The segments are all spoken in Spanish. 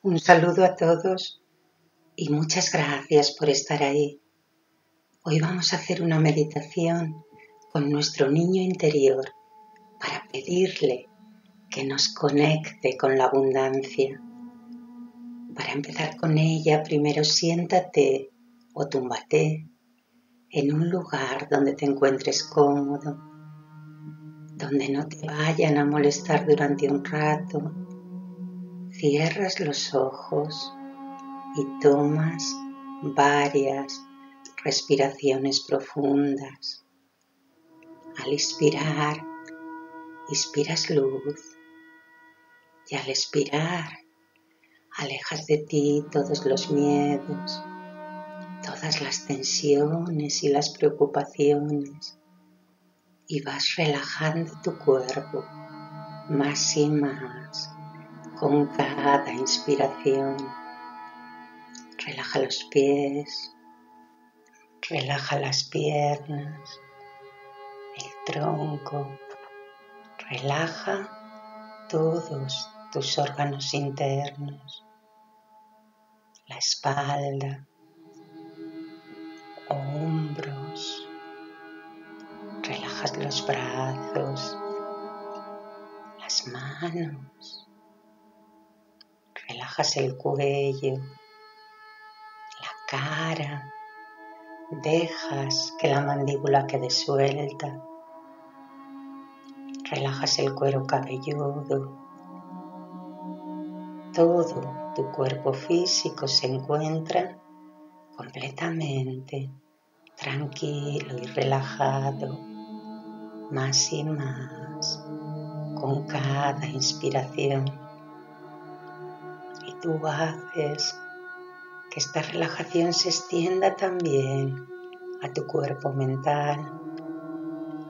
Un saludo a todos y muchas gracias por estar ahí. Hoy vamos a hacer una meditación con nuestro niño interior para pedirle que nos conecte con la abundancia. Para empezar con ella, primero siéntate o túmbate en un lugar donde te encuentres cómodo, donde no te vayan a molestar durante un rato. Cierras los ojos y tomas varias respiraciones profundas. Al inspirar, inspiras luz y al expirar, alejas de ti todos los miedos, todas las tensiones y las preocupaciones y vas relajando tu cuerpo más y más con cada inspiración. Relaja los pies, relaja las piernas, el tronco, relaja todos tus órganos internos, la espalda, hombros, relajas los brazos, las manos, relajas el cuello, la cara, dejas que la mandíbula quede suelta, relajas el cuero cabelludo. Todo tu cuerpo físico se encuentra completamente tranquilo y relajado, más y más, con cada inspiración. Y tú haces que esta relajación se extienda también a tu cuerpo mental,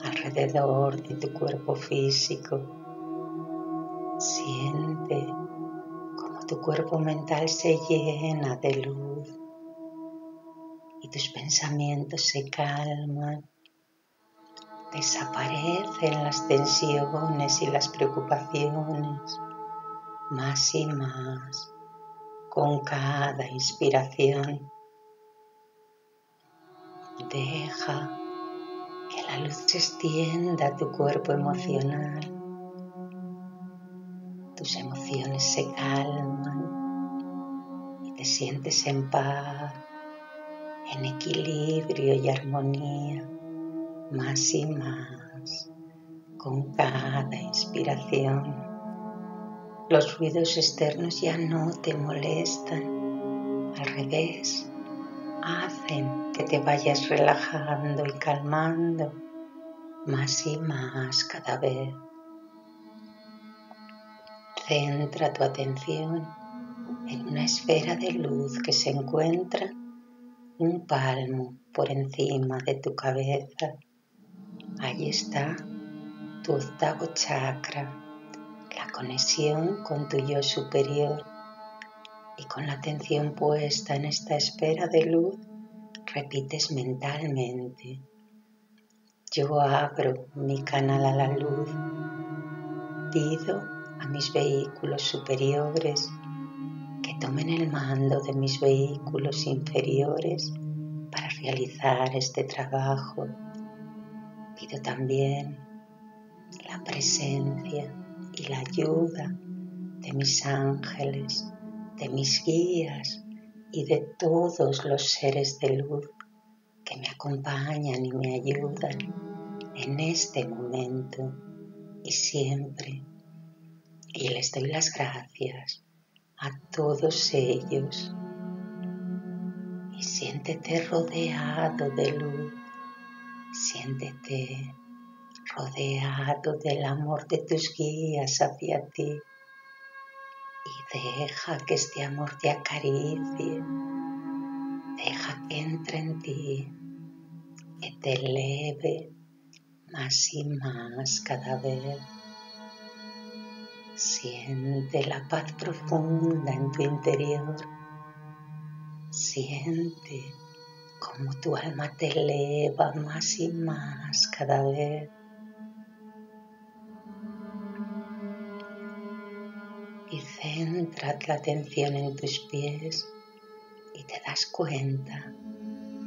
alrededor de tu cuerpo físico. Siente como tu cuerpo mental se llena de luz y tus pensamientos se calman, desaparecen las tensiones y las preocupaciones, más y más, con cada inspiración. Deja que la luz se extienda a tu cuerpo emocional. Tus emociones se calman y te sientes en paz, en equilibrio y armonía, más y más, con cada inspiración. Los ruidos externos ya no te molestan, al revés, hacen que te vayas relajando y calmando, más y más cada vez. Centra tu atención en una esfera de luz que se encuentra un palmo por encima de tu cabeza. Ahí está tu octavo chakra, la conexión con tu yo superior. Y con la atención puesta en esta esfera de luz, repites mentalmente: yo abro mi canal a la luz, pido a mis vehículos superiores que tomen el mando de mis vehículos inferiores para realizar este trabajo. Pido también la presencia y la ayuda de mis ángeles, de mis guías y de todos los seres de luz que me acompañan y me ayudan en este momento y siempre. Y les doy las gracias a todos ellos. Y siéntete rodeado de luz, siéntete rodeado del amor de tus guías hacia ti. Y deja que este amor te acaricie, deja que entre en ti, que te eleve más y más cada vez. Siente la paz profunda en tu interior. Siente cómo tu alma te eleva más y más cada vez. y centras la atención en tus pies y te das cuenta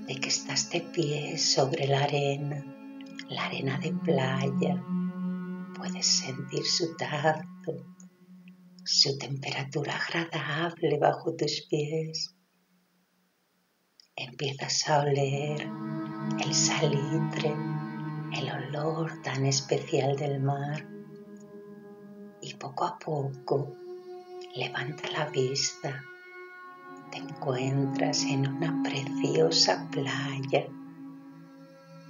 de que estás de pie sobre la arena de playa. Puedes sentir su tacto, su temperatura agradable bajo tus pies. Empiezas a oler el salitre, el olor tan especial del mar. Y poco a poco levanta la vista. Te encuentras en una preciosa playa.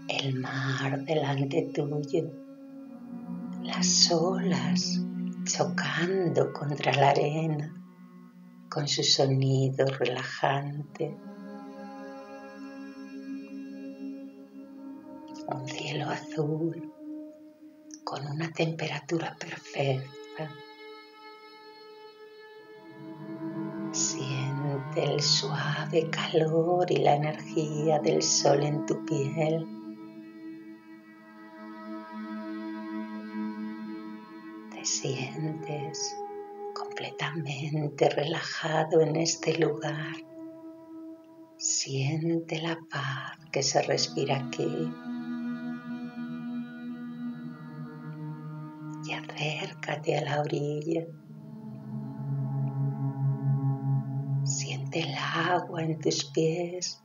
El mar delante tuyo. Las olas chocando contra la arena con su sonido relajante. Un cielo azul con una temperatura perfecta. Siente el suave calor y la energía del sol en tu piel. Te sientes completamente relajado en este lugar. Siente la paz que se respira aquí. Acércate a la orilla, siente el agua en tus pies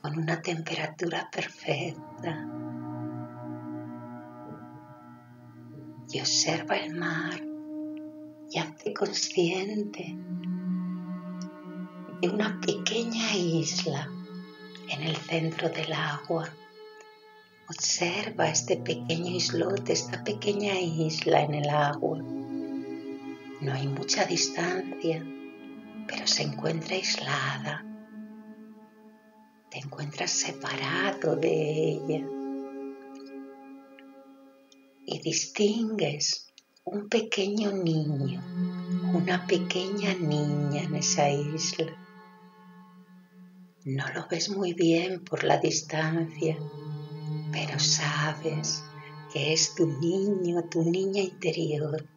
con una temperatura perfecta y observa el mar y hazte consciente de una pequeña isla en el centro del agua. Observa este pequeño islote, esta pequeña isla en el agua. No hay mucha distancia, pero se encuentra aislada. Te encuentras separado de ella. Y distingues un pequeño niño, una pequeña niña en esa isla. No lo ves muy bien por la distancia. Pero sabes que es tu niño, tu niña interior.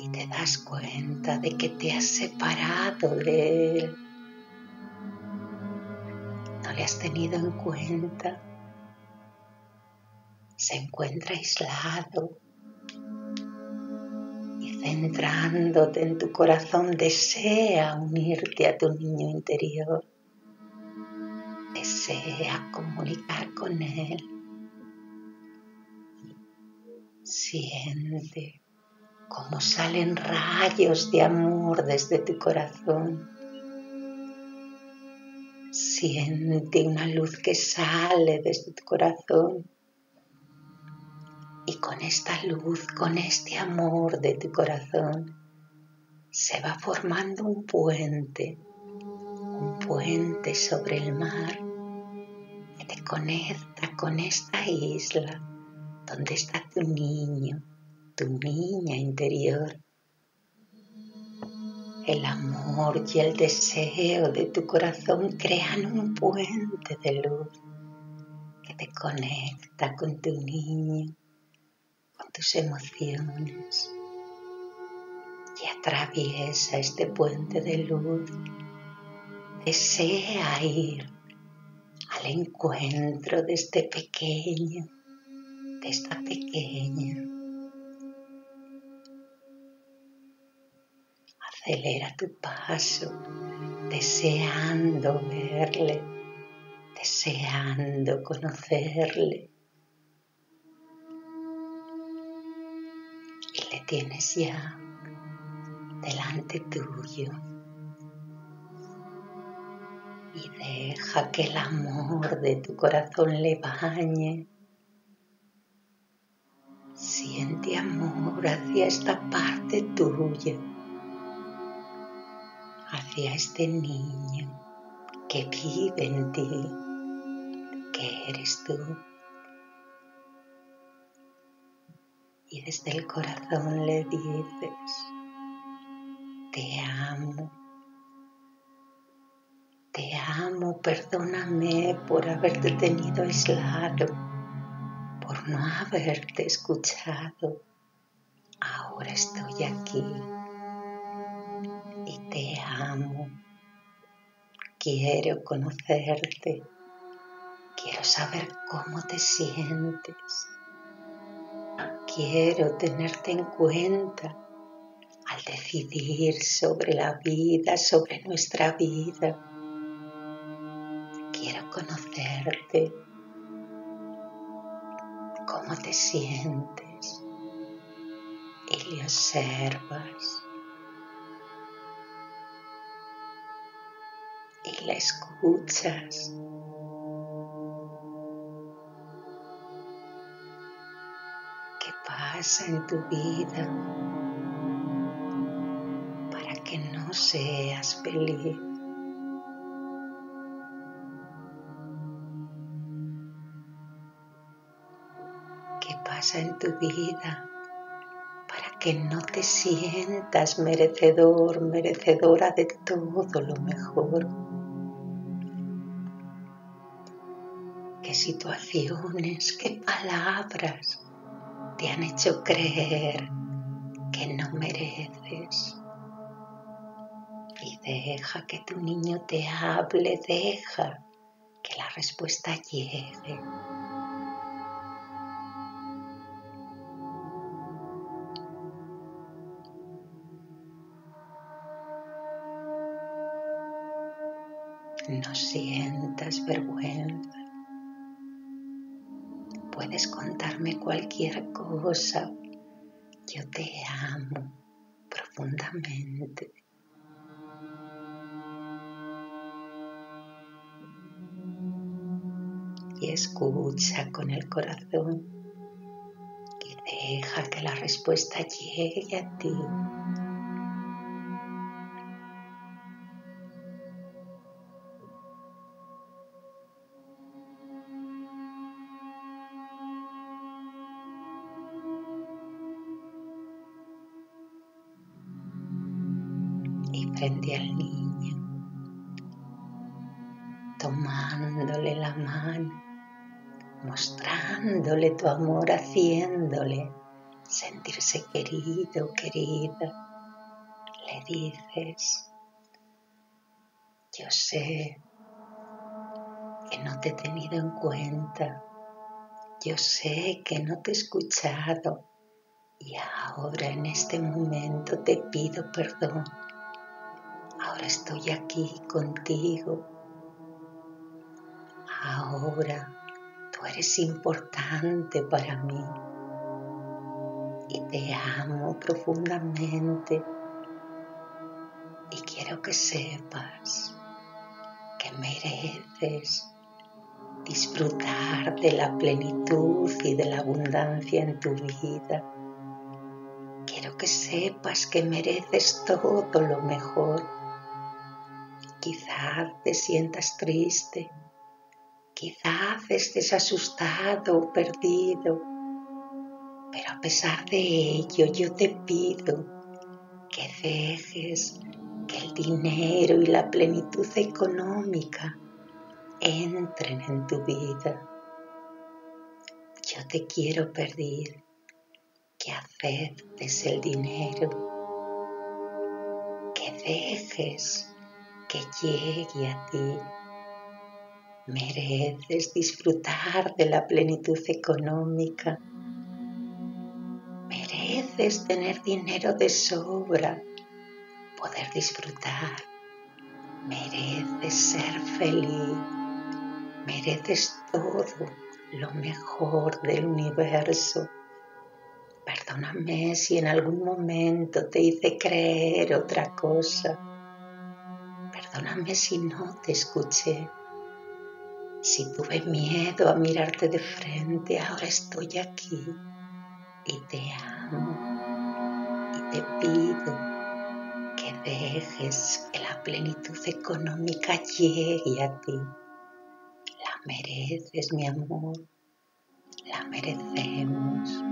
Y te das cuenta de que te has separado de él. No le has tenido en cuenta. Se encuentra aislado. Y centrándote en tu corazón, desea unirte a tu niño interior. Desea comunicar con él. Siente cómo salen rayos de amor desde tu corazón. Siente una luz que sale desde tu corazón. Y con esta luz, con este amor de tu corazón, se va formando un puente sobre el mar que te conecta con esta isla donde está tu niño, tu niña interior. El amor y el deseo de tu corazón crean un puente de luz que te conecta con tu niño, con tus emociones, y atraviesa este puente de luz. Desea ir al encuentro de este pequeño, de esta pequeña. Acelera tu paso, deseando verle, deseando conocerle. Tienes ya delante tuyo y deja que el amor de tu corazón le bañe. Siente amor hacia esta parte tuya, hacia este niño que vive en ti, que eres tú. Y desde el corazón le dices: te amo, perdóname por haberte tenido aislado, por no haberte escuchado, ahora estoy aquí y te amo. Quiero conocerte, quiero saber cómo te sientes, quiero tenerte en cuenta al decidir sobre la vida, sobre nuestra vida. Quiero conocerte, cómo te sientes y le observas y la escuchas. ¿Qué pasa en tu vida para que no seas feliz? En tu vida para que no te sientas merecedor, merecedora de todo lo mejor. ¿Qué situaciones, qué palabras te han hecho creer que no mereces? Y deja que tu niño te hable, deja que la respuesta llegue. No sientas vergüenza. Puedes contarme cualquier cosa. Yo te amo profundamente. Y escucha con el corazón y deja que la respuesta llegue a ti. Frente al niño, tomándole la mano, mostrándole tu amor, haciéndole sentirse querido, querida, le dices: yo sé que no te he tenido en cuenta, yo sé que no te he escuchado y ahora en este momento te pido perdón. Ahora estoy aquí contigo. Ahora tú eres importante para mí y te amo profundamente y quiero que sepas que mereces disfrutar de la plenitud y de la abundancia en tu vida. Quiero que sepas que mereces todo lo mejor. Quizás te sientas triste, quizás estés asustado o perdido, pero a pesar de ello yo te pido que dejes que el dinero y la plenitud económica entren en tu vida. Yo te quiero pedir que aceptes el dinero, que dejes que llegue a ti. Mereces disfrutar de la plenitud económica. Mereces tener dinero de sobra, poder disfrutar. Mereces ser feliz. Mereces todo lo mejor del universo. Perdóname si en algún momento te hice creer otra cosa. Perdóname si no te escuché, si tuve miedo a mirarte de frente, ahora estoy aquí y te amo y te pido que dejes que la plenitud económica llegue a ti. La mereces, mi amor, la merecemos.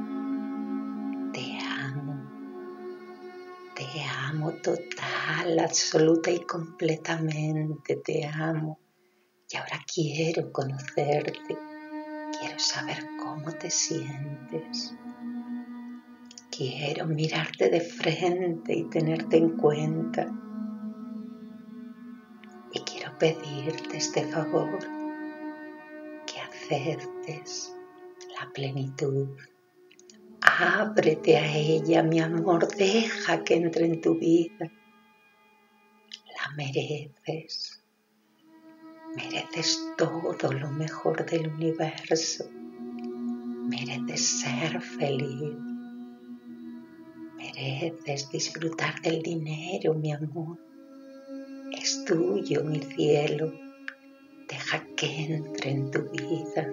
Te amo total, absoluta y completamente, te amo. Y ahora quiero conocerte, Quiero saber cómo te sientes. Quiero mirarte de frente y tenerte en cuenta. Y quiero pedirte este favor, que aceptes la plenitud. Ábrete a ella, mi amor, deja que entre en tu vida. La mereces. Mereces todo lo mejor del universo. Mereces ser feliz. Mereces disfrutar del dinero, mi amor. Es tuyo, mi cielo. Deja que entre en tu vida.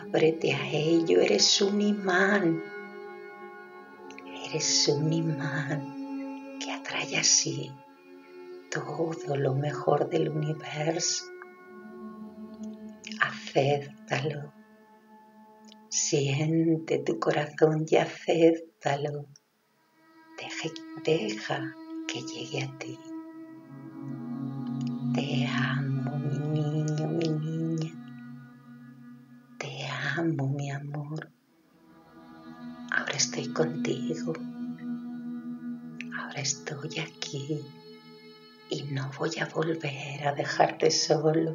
Ábrete a ello. Eres un imán. Eres un imán que atrae así todo lo mejor del universo. Acéptalo. Siente tu corazón y acéptalo. Deja que llegue a ti. Te amo, mi niño, mi niña. Te amo, mi amor. Ahora estoy contigo. Ahora estoy aquí. Y no voy a volver a dejarte solo.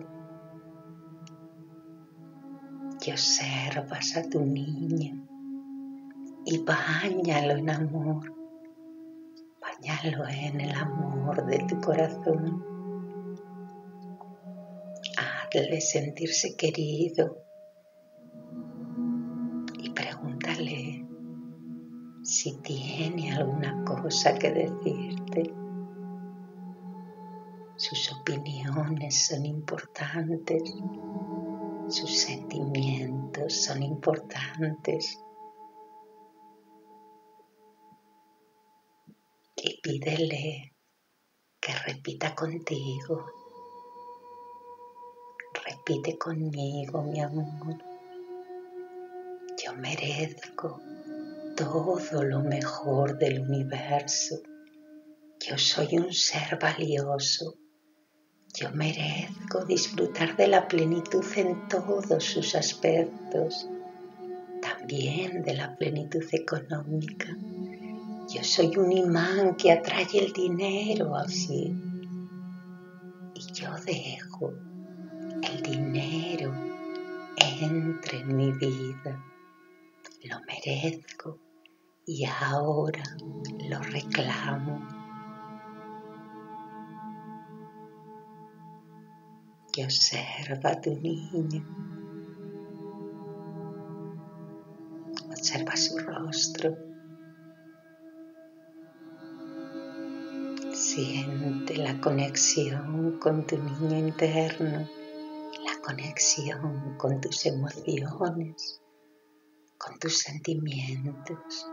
Y observas a tu niño y báñalo en amor. Báñalo en el amor de tu corazón. Hazle sentirse querido y pregúntale si tiene alguna cosa que decirte. Sus opiniones son importantes, sus sentimientos son importantes. Y pídele que repita contigo. Repite conmigo, mi amor. Yo merezco todo lo mejor del universo. Yo soy un ser valioso. Yo merezco disfrutar de la plenitud en todos sus aspectos, también de la plenitud económica. Yo soy un imán que atrae el dinero así. Y yo dejo el dinero entre en mi vida. Lo merezco y ahora lo reclamo. Que observa a tu niño, observa su rostro, siente la conexión con tu niño interno, la conexión con tus emociones, con tus sentimientos.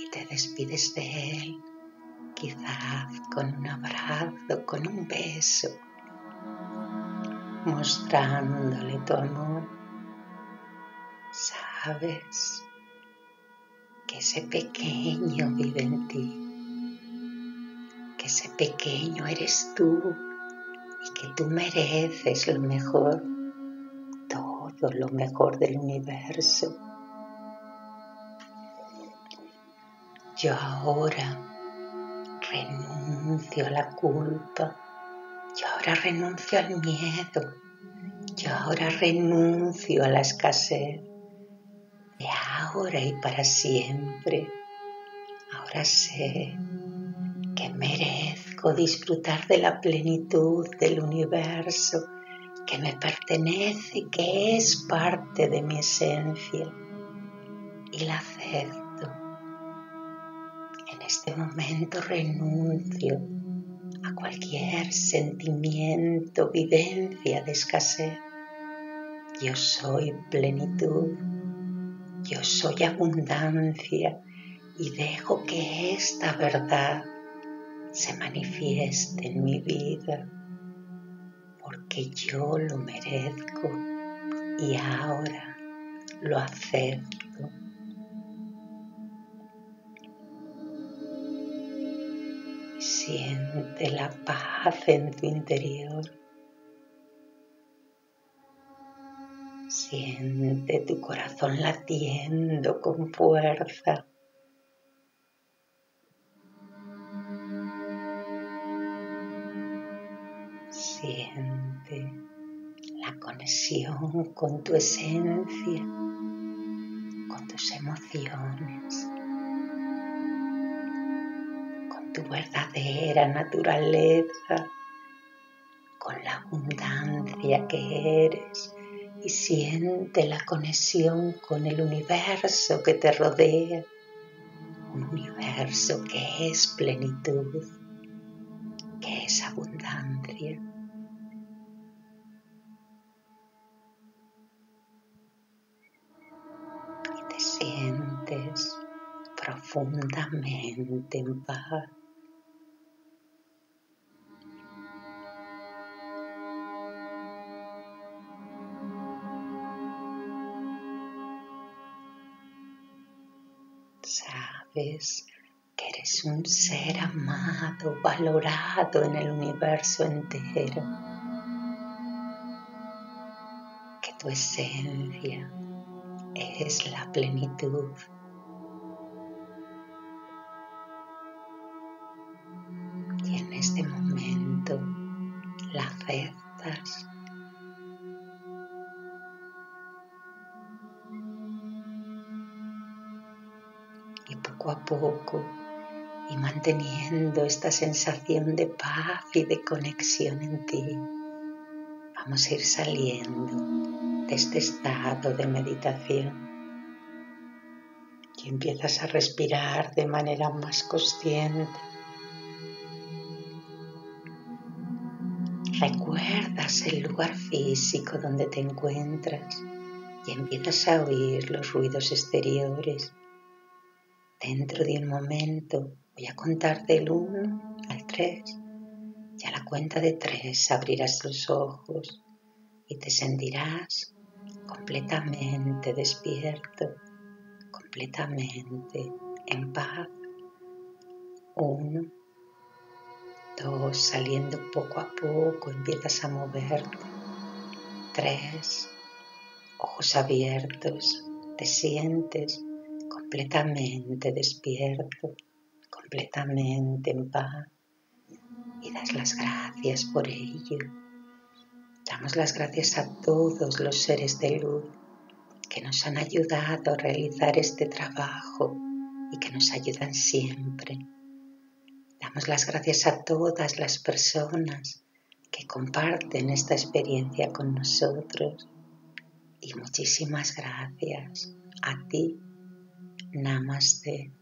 Y te despides de él. Quizás con un abrazo, con un beso, mostrándole tu amor. Sabes que ese pequeño vive en ti, que ese pequeño eres tú y que tú mereces lo mejor, todo lo mejor del universo. Yo ahora renuncio a la culpa, yo ahora renuncio al miedo, yo ahora renuncio a la escasez, de ahora y para siempre. Ahora sé que merezco disfrutar de la plenitud del universo, que me pertenece y que es parte de mi esencia, y la acepto. En este momento renuncio a cualquier sentimiento, vivencia de escasez. Yo soy plenitud, yo soy abundancia y dejo que esta verdad se manifieste en mi vida porque yo lo merezco y ahora lo acepto. Siente Siente la paz en tu interior. Siente tu corazón latiendo con fuerza. Siente la conexión con tu esencia, con tus emociones, tu verdadera naturaleza, con la abundancia que eres, y siente la conexión con el universo que te rodea, un universo que es plenitud, que es abundancia. Y te sientes profundamente en paz. Sabes que eres un ser amado, valorado en el universo entero, que tu esencia es la plenitud. Y en este momento la aceptas. Poco a poco, y manteniendo esta sensación de paz y de conexión en ti, vamos a ir saliendo de este estado de meditación y empiezas a respirar de manera más consciente. Recuerdas el lugar físico donde te encuentras y empiezas a oír los ruidos exteriores. Dentro de un momento voy a contar del 1 al 3 y a la cuenta de 3 abrirás los ojos y te sentirás completamente despierto, completamente en paz. 1, 2, saliendo poco a poco empiezas a moverte. 3, ojos abiertos, te sientes completamente despierto, completamente en paz, y das las gracias por ello. Damos las gracias a todos los seres de luz que nos han ayudado a realizar este trabajo y que nos ayudan siempre. Damos las gracias a todas las personas que comparten esta experiencia con nosotros, y muchísimas gracias a ti. Namaste.